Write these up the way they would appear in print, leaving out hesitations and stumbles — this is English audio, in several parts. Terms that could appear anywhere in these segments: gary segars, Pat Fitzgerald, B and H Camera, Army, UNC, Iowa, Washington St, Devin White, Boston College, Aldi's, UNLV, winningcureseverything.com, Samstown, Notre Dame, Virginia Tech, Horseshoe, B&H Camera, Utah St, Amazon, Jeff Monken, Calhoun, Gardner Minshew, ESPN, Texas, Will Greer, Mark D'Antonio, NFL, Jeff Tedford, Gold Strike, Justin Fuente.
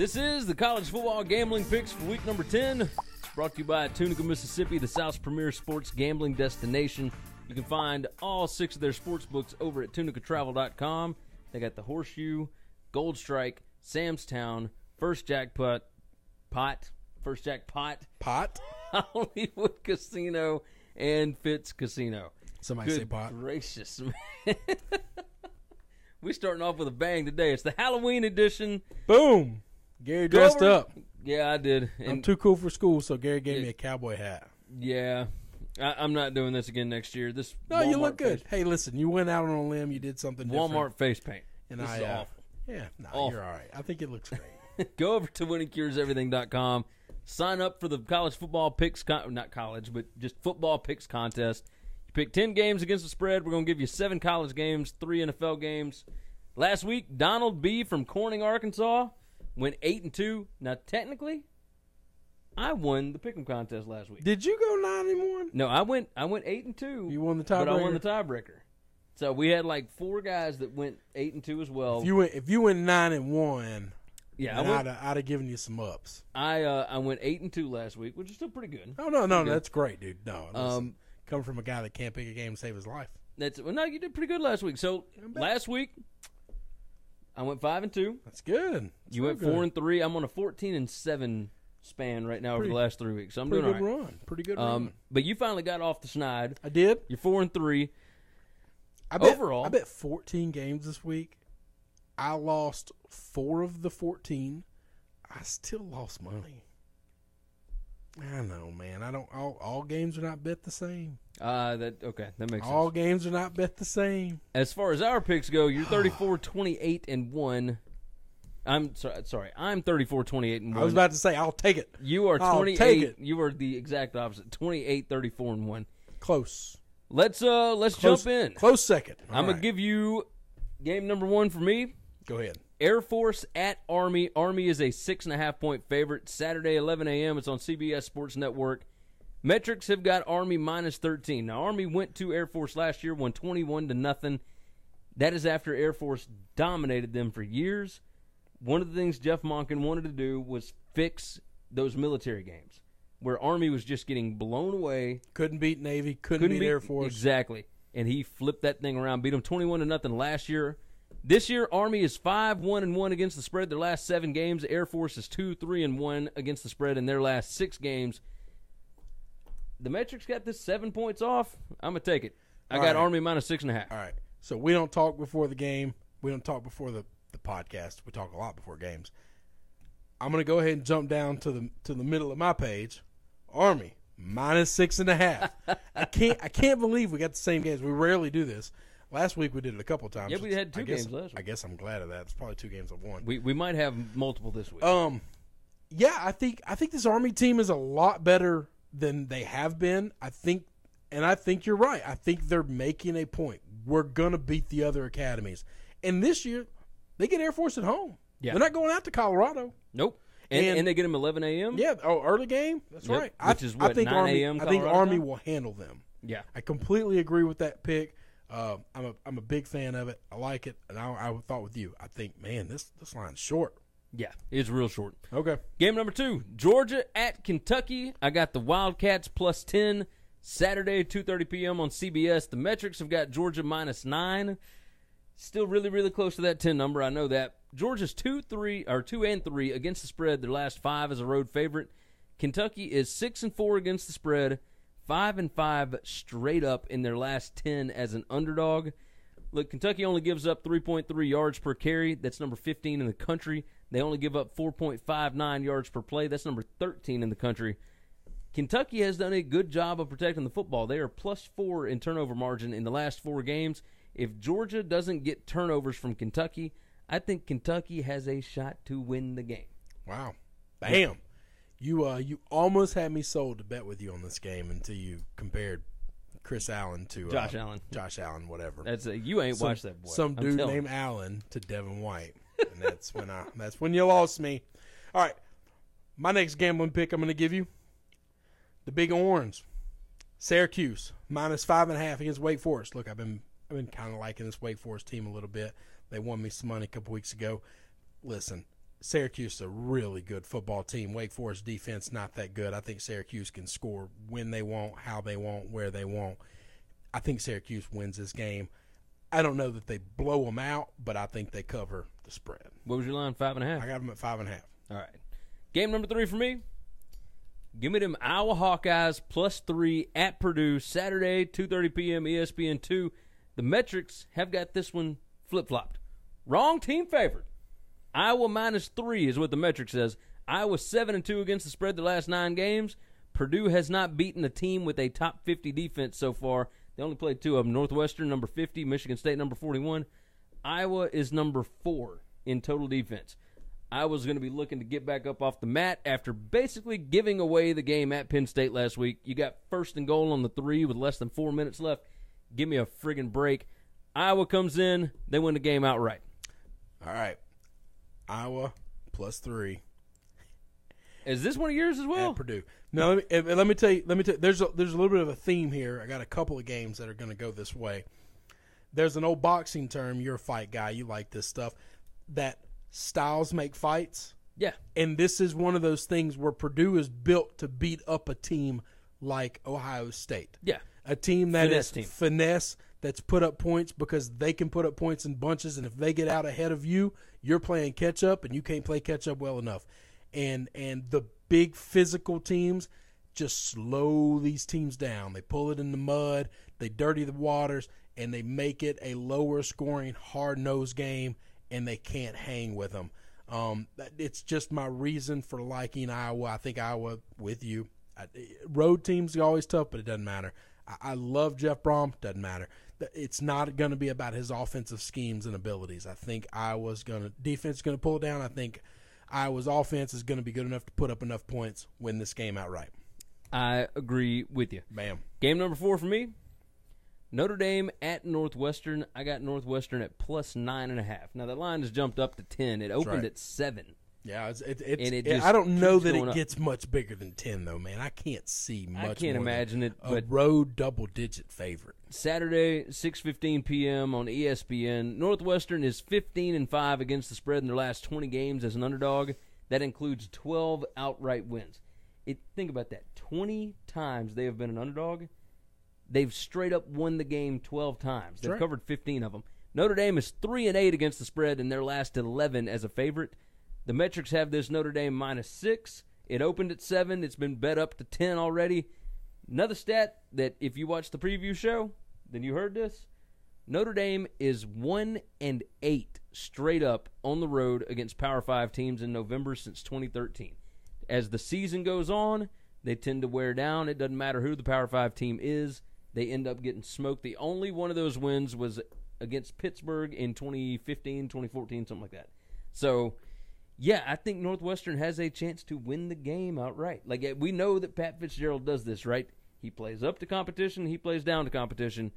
This is the College Football Gambling Picks for week number 10. It's brought to you by Tunica, Mississippi, the South's premier sports gambling destination. You can find all six of their sports books over at tunicatravel.com. They got the Horseshoe, Gold Strike, Samstown, First Jack Pot, Hollywood Casino, and Fitz Casino. Somebody say pot. Gracious, man. We're starting off with a bang today. It's the Halloween edition. Boom. Gary dressed up. Yeah, I did. And I'm too cool for school, so Gary gave me a cowboy hat. Yeah. I'm not doing this again next year. This No, Walmart you look good. Hey, listen, you went out on a limb. You did something different. Walmart face paint. And this is awful. Yeah. No, awful. You're all right. I think it looks great. Go over to winningcureseverything.com. Sign up for the college football picks, not college, but just football picks contest. You pick 10 games against the spread. We're going to give you 7 college games, 3 NFL games. Last week, Donald B. from Corning, Arkansas, went 8-2. Now, technically, I won the pick'em contest last week. Did you go 9-1? No, I went 8-2. You won the tiebreaker. But I won the tiebreaker. So we had like 4 guys that went 8-2 as well. If you went 9-1, yeah, I'd have given you some ups. I went 8-2 last week, which is still pretty good. Oh no, that's great, dude. No, coming from a guy that can't pick a game to save his life. No, you did pretty good last week. So last week, I went 5-2. That's good. You went 4-3. I'm on a 14-7. Span right now over the last 3 weeks, so I'm doing all right. Pretty good run. But you finally got off the snide. I did. You're 4-3. Overall, I bet 14 games this week. I lost 4 of the 14. I still lost money. I know, man. I don't. All games are not bet the same. That makes sense. All games are not bet the same. As far as our picks go, you're 34, 28, and 1. I'm sorry. I'm 34, 28, and 1. I was about to say, I'll take it. You are 28. You are the exact opposite. 28, 34, and 1. Close. Let's jump in. Close second. I'm going to give you game number 1 for me. Go ahead. Air Force at Army. Army is a 6.5-point favorite. Saturday, 11 a.m. It's on CBS Sports Network. Metrics have got Army minus 13. Now, Army went to Air Force last year, won 21-0. That is after Air Force dominated them for years. One of the things Jeff Monken wanted to do was fix those military games where Army was just getting blown away. Couldn't beat Navy, couldn't beat Air Force. Exactly. And he flipped that thing around, beat them 21-0 last year. This year, Army is 5-1-1 against the spread their last 7 games. Air Force is 2-3-1 against the spread in their last 6 games. The metrics got this 7 points off. I'm going to take it. I got Army minus 6.5. All right. So we don't talk before the game. We don't talk before the podcast. We talk a lot before games. I'm going to go ahead and jump down to the middle of my page. Army minus 6.5. I can't believe we got the same games. We rarely do this. Last week we did it a couple times. Yeah, we had two games last week. I guess I'm glad of that. It's probably 2 games I've won. We might have multiple this week. Yeah, I think this Army team is a lot better than they have been. I think you're right. I think they're making a point. We're going to beat the other academies. And this year they get Air Force at home. Yeah. They're not going out to Colorado. Nope. And they get them 11 a.m.? Yeah. Oh, early game? That's right. Which is 9 a.m. Colorado? I think Army will handle them. Yeah. I completely agree with that pick. I'm a big fan of it. I like it. And I thought with you, I think, man, this line's short. Yeah, it's real short. Okay. Game number 2, Georgia at Kentucky. I got the Wildcats plus 10, Saturday, 2:30 p.m. on CBS. The metrics have got Georgia minus 9. Still really, really close to that 10 number. I know that. Georgia's 2-3 against the spread. Their last 5 as a road favorite. Kentucky is 6-4 against the spread. 5-5 straight up in their last 10 as an underdog. Look, Kentucky only gives up 3.3 yards per carry. That's number 15 in the country. They only give up 4.59 yards per play. That's number 13 in the country. Kentucky has done a good job of protecting the football. They are plus 4 in turnover margin in the last 4 games. If Georgia doesn't get turnovers from Kentucky, I think Kentucky has a shot to win the game. Wow. Bam. You almost had me sold to bet with you on this game until you compared Chris Allen to Josh Allen. Josh Allen, whatever. You ain't watched that boy. Some dude named Allen to Devin White. And that's when you lost me. All right. My next gambling pick I'm going to give you, the Big Orange. Syracuse, minus 5.5 against Wake Forest. Look, I've been kind of liking this Wake Forest team a little bit. They won me some money a couple weeks ago. Listen, Syracuse is a really good football team. Wake Forest defense, not that good. I think Syracuse can score when they want, how they want, where they want. I think Syracuse wins this game. I don't know that they blow them out, but I think they cover the spread. What was your line, 5.5? I got them at 5.5. All right. Game number 3 for me. Give me them Iowa Hawkeyes +3 at Purdue Saturday, 2:30 p.m. ESPN2. The metrics have got this one flip-flopped. Wrong team favored. Iowa -3 is what the metric says. Iowa 7-2 against the spread the last 9 games. Purdue has not beaten a team with a top 50 defense so far. They only played 2 of them. Northwestern, number 50. Michigan State, number 41. Iowa is number 4 in total defense. Iowa's going to be looking to get back up off the mat after basically giving away the game at Penn State last week. You got 1st and goal on the 3 with less than 4 minutes left. Give me a friggin' break. Iowa comes in. They win the game outright. All right. Iowa +3. Is this one of yours as well? At Purdue. No, let me tell you. There's a little bit of a theme here. I got a couple of games that are going to go this way. There's an old boxing term. You're a fight guy. You like this stuff. That styles make fights. Yeah. And this is one of those things where Purdue is built to beat up a team like Ohio State. Yeah. A team that is finesse, that's put up points because they can put up points in bunches, and if they get out ahead of you, you're playing catch-up, and you can't play catch-up well enough. And the big physical teams just slow these teams down. They pull it in the mud, they dirty the waters, and they make it a lower-scoring, hard-nosed game, and they can't hang with them. It's just my reason for liking Iowa. I think Iowa, with you. Road teams are always tough, but it doesn't matter. I love Jeff Brom. Doesn't matter. It's not going to be about his offensive schemes and abilities. I think Iowa's defense is going to pull it down. I think Iowa's offense is going to be good enough to put up enough points, win this game outright. I agree with you. Bam. Game number 4 for me, Notre Dame at Northwestern. I got Northwestern at +9.5. Now, that line has jumped up to 10. It opened at 7. Yeah, I don't know that it gets much bigger than 10, though, man. I can't see much. I can't imagine it. A road double-digit favorite. Saturday, 6:15 p.m. on ESPN. Northwestern is 15-5 against the spread in their last 20 games as an underdog. That includes 12 outright wins. Think about that. 20 times they have been an underdog. They've straight up won the game 12 times. They've covered 15 of them. Notre Dame is 3-8 against the spread in their last 11 as a favorite. The metrics have this Notre Dame -6. It opened at 7. It's been bet up to 10 already. Another stat that if you watched the preview show, then you heard this. Notre Dame is 1-8 straight up on the road against Power 5 teams in November since 2013. As the season goes on, they tend to wear down. It doesn't matter who the Power 5 team is. They end up getting smoked. The only one of those wins was against Pittsburgh in 2015, 2014, something like that. So... yeah, I think Northwestern has a chance to win the game outright. Like, we know that Pat Fitzgerald does this, right? He plays up to competition. He plays down to competition.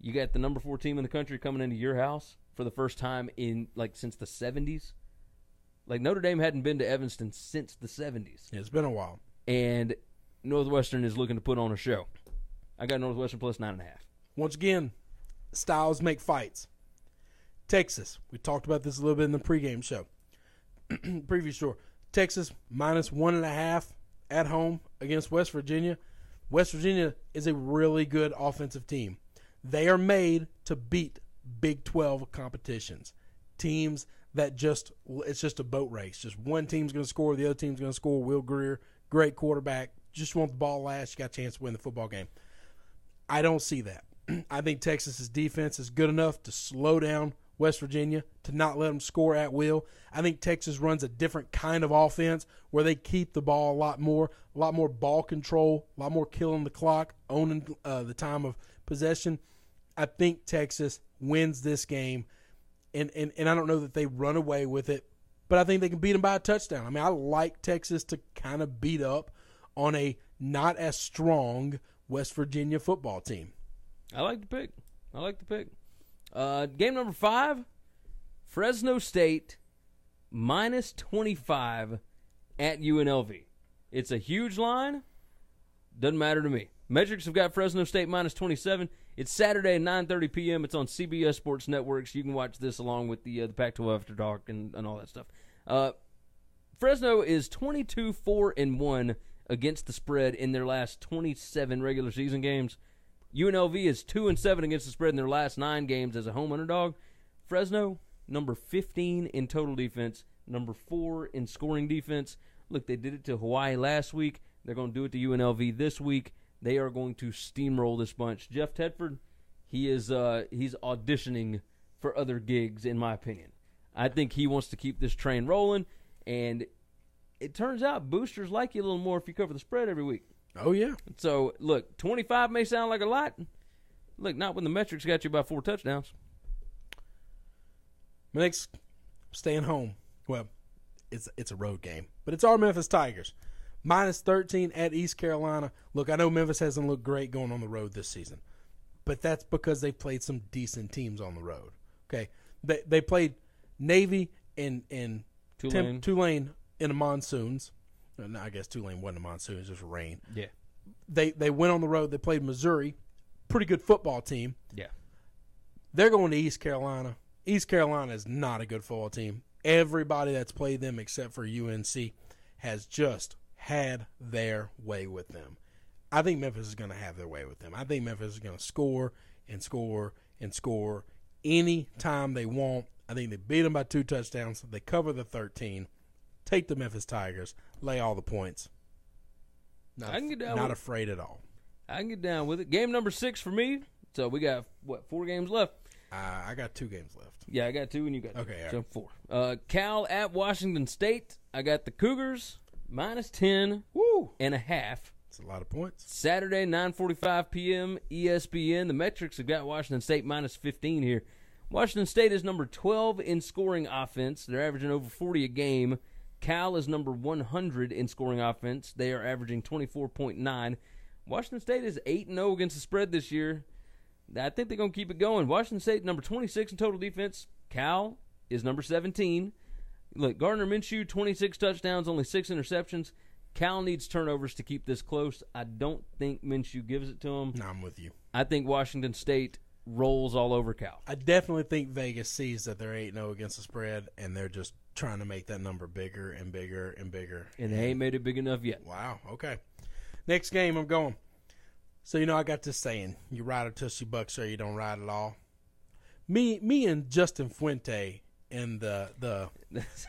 You got the number 4 team in the country coming into your house for the first time in, since the 70s. Notre Dame hadn't been to Evanston since the 70s. Yeah, it's been a while. And Northwestern is looking to put on a show. I got Northwestern +9.5. Once again, styles make fights. Texas, we talked about this a little bit in the pregame show. Previous score. Texas -1.5 at home against West Virginia. West Virginia is a really good offensive team. They are made to beat Big 12 competitions. Teams that it's just a boat race. Just one team's going to score, the other team's going to score. Will Greer, great quarterback. Just want the ball last. You got a chance to win the football game. I don't see that. I think Texas's defense is good enough to slow down West Virginia, to not let them score at will. I think Texas runs a different kind of offense where they keep the ball a lot more ball control, a lot more killing the clock, owning the time of possession. I think Texas wins this game, and I don't know that they run away with it, but I think they can beat them by a touchdown. I mean, I like Texas to kind of beat up on a not as strong West Virginia football team. I like the pick. I like the pick. Game number 5, Fresno State -25 at UNLV. It's a huge line. Doesn't matter to me. Metrics have got Fresno State -27. It's Saturday at 9:30 p.m. It's on CBS Sports Networks. You can watch this along with the Pac-12 After Dark and all that stuff. Fresno is 22-4-1 against the spread in their last 27 regular season games. UNLV is 2-7 against the spread in their last 9 games as a home underdog. Fresno, number 15 in total defense, number 4 in scoring defense. Look, they did it to Hawaii last week. They're going to do it to UNLV this week. They are going to steamroll this bunch. Jeff Tedford, he is he's auditioning for other gigs, in my opinion. I think he wants to keep this train rolling, and it turns out boosters like you a little more if you cover the spread every week. Oh, yeah. So, look, 25 may sound like a lot. Look, not when the metrics got you by 4 touchdowns. My next, staying home. Well, it's a road game, but it's our Memphis Tigers. -13 at East Carolina. Look, I know Memphis hasn't looked great going on the road this season, but that's because they played some decent teams on the road. Okay, they played Navy and Tulane in the monsoons. No, I guess Tulane wasn't a monsoon; it was just rain. Yeah, they went on the road. They played Missouri, pretty good football team. Yeah, they're going to East Carolina. East Carolina is not a good football team. Everybody that's played them except for UNC has just had their way with them. I think Memphis is going to have their way with them. I think Memphis is going to score and score and score any time they want. I think they beat them by 2 touchdowns. They cover the 13. Take the Memphis Tigers. Lay all the points. Not afraid at all. I can get down with it. Game number 6 for me. So we got, what, 4 games left? I got 2 games left. Yeah, I got 2 and you got 2. Okay, so right. 4. Cal at Washington State. I got the Cougars -10 Woo. And a half. That's a lot of points. Saturday, 9:45 p.m. ESPN. The metrics have got Washington State -15 here. Washington State is number 12 in scoring offense. They're averaging over 40 a game. Cal is number 100 in scoring offense. They are averaging 24.9. Washington State is 8-0 against the spread this year. I think they're going to keep it going. Washington State, number 26 in total defense. Cal is number 17. Look, Gardner Minshew, 26 touchdowns, only 6 interceptions. Cal needs turnovers to keep this close. I don't think Minshew gives it to him. No, I'm with you. I think Washington State rolls all over Cal. I definitely think Vegas sees that they're 8-0 against the spread, and they're just trying to make that number bigger and bigger and bigger. And they ain't made it big enough yet. Wow, okay. Next game I'm going. So, you know, I got this saying, you ride it till she bucks or you don't ride at all. Me and Justin Fuente and the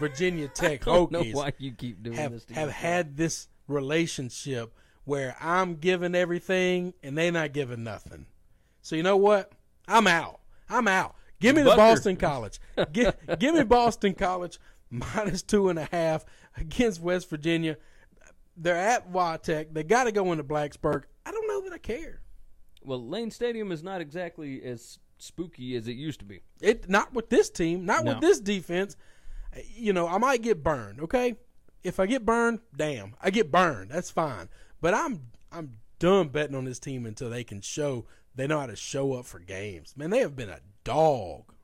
Virginia Tech Hokies have had this relationship where I'm giving everything and they're not giving nothing. So, you know what? I'm out. Give me the Boston College. Give me Boston College -2.5 against West Virginia. They're at Watech. They got to go into Blacksburg. I don't know that I care. Well, Lane Stadium is not exactly as spooky as it used to be. Not with this team, with this defense. You know, I might get burned, okay? If I get burned, damn, I get burned. That's fine. But I'm done betting on this team until they can show they know how to show up for games. Man, they have been a dog.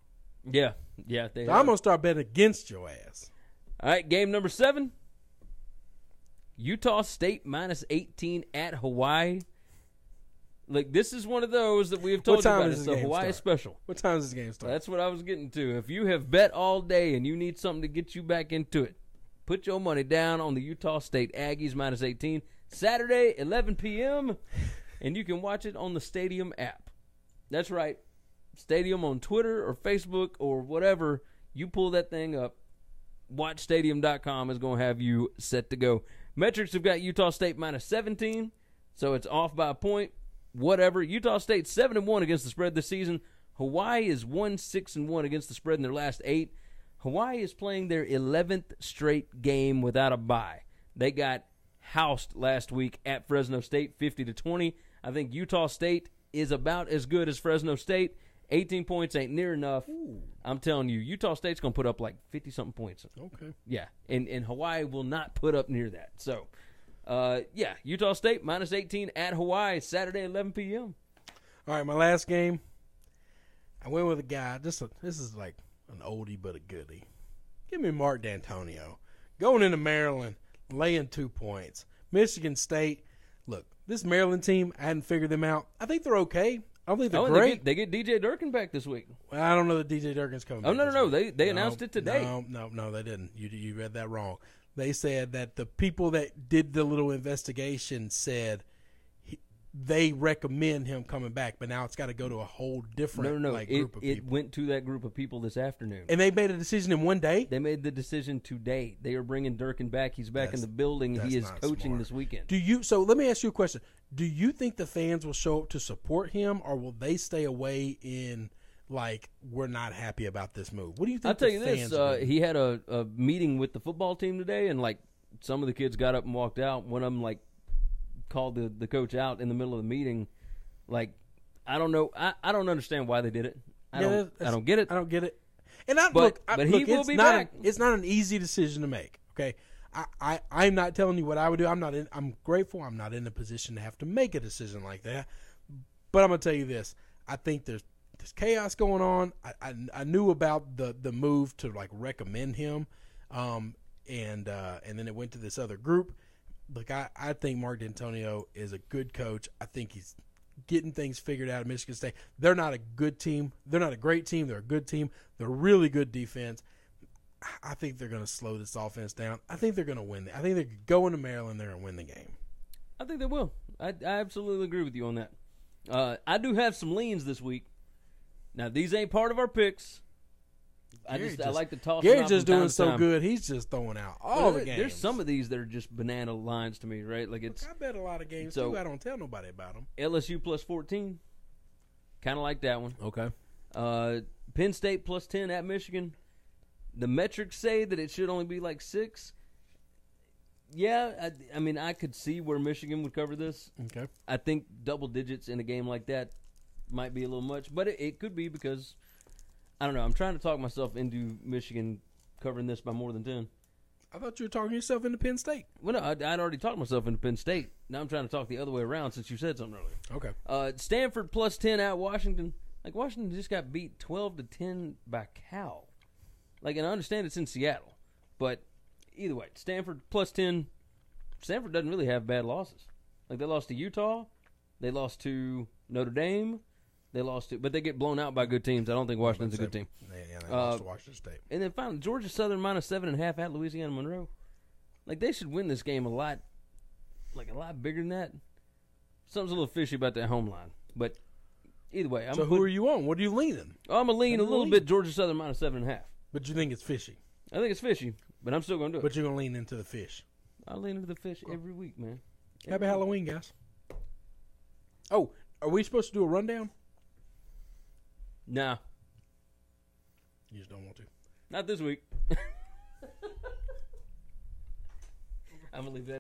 Yeah, yeah. So I'm going to start betting against your ass. All right, game number 7. Utah State -18 at Hawaii. Look, this is one of those that we have told you about. It's a Hawaii special. What time does this game start? That's what I was getting to. If you have bet all day and you need something to get you back into it, put your money down on the Utah State Aggies -18 Saturday, 11 p.m., and you can watch it on the Stadium app. That's right. Stadium on Twitter or Facebook or whatever. You pull that thing up. Watchstadium.com is going to have you set to go. Metrics have got Utah State -17, so it's off by a point. Whatever. Utah State 7-1 against the spread this season. Hawaii is 1-6-1 against the spread in their last 8. Hawaii is playing their 11th straight game without a bye. They got housed last week at Fresno State, 50-20. I think Utah State is about as good as Fresno State. 18 points ain't near enough. Ooh. I'm telling you, Utah State's going to put up like 50-something points. Okay. Yeah, and Hawaii will not put up near that. So, yeah, Utah State -18 at Hawaii Saturday, 11 p.m. All right, my last game, I went with a guy. This is like an oldie but a goodie. Give me Mark D'Antonio. Going into Maryland, laying 2 points. Michigan State, look, this Maryland team, I hadn't figured them out. I think they're okay. I I believe they're great. They get DJ Durkin back this week. I don't know that DJ Durkin's coming back. No. They announced it today. No, they didn't. You read that wrong. They said that the people that did the little investigation said they recommend him coming back, but now it's got to go to a whole different group of people. It went to that group of people this afternoon. And they made a decision in one day? They made the decision today. They are bringing Durkin back. He's back in the building. He is coaching this weekend. So let me ask you a question. Do you think the fans will show up to support him, or will they stay away in, like, we're not happy about this move? What do you think? I'll tell you this. He had a meeting with the football team today, and, like, some of the kids got up and walked out. One of them, like, called the coach out in the middle of the meeting. Like, I don't know. I don't understand why they did it. I don't get it. But he will be back. It's not an easy decision to make. Okay, I'm not telling you what I would do. I'm grateful I'm not in a position to have to make a decision like that. But I'm gonna tell you this. I think there's chaos going on. I knew about the move to, like, recommend him, and then it went to this other group. Look, I think Mark D'Antonio is a good coach. I think he's getting things figured out at Michigan State. They're not a good team. They're not a great team. They're a good team. They're really good defense. I think they're going to slow this offense down. I think they're going to win. I think they're going to Maryland there and win the game. I think they will. I absolutely agree with you on that. I do have some leans this week. Now, these ain't part of our picks. I like to toss. Gary's just doing so good. He's just throwing out all the games. There's some of these that are just banana lines to me, right? Like, I bet a lot of games too. I don't tell nobody about them. LSU plus 14, kind of like that one. Okay. Penn State plus 10 at Michigan. The metrics say that it should only be like 6. Yeah, I mean, I could see where Michigan would cover this. Okay. I think double digits in a game like that might be a little much, but it could be because, I don't know. I'm trying to talk myself into Michigan covering this by more than 10. I thought you were talking yourself into Penn State. Well, no, I'd already talked myself into Penn State. Now I'm trying to talk the other way around since you said something earlier. Okay. Stanford plus 10 at Washington. Like, Washington just got beat 12-10 by Cal. Like, and I understand it's in Seattle, but either way, Stanford plus 10. Stanford doesn't really have bad losses. Like, they lost to Utah. They lost to Notre Dame. They lost it, but they get blown out by good teams. I don't think Washington's a good team. Yeah, they lost to Washington State. And then finally, Georgia Southern minus 7.5 at Louisiana Monroe. Like, they should win this game a lot bigger than that. Something's a little fishy about that home line. But either way. So who are you on? What are you leaning? I'm going to lean a little bit Georgia Southern minus 7.5. But you think it's fishy? I think it's fishy, but I'm still going to do it. But you're going to lean into the fish. I lean into the fish every week, man. Happy Halloween, guys. Oh, are we supposed to do a rundown? Nah. You just don't want to. Not this week. I'm going to leave that.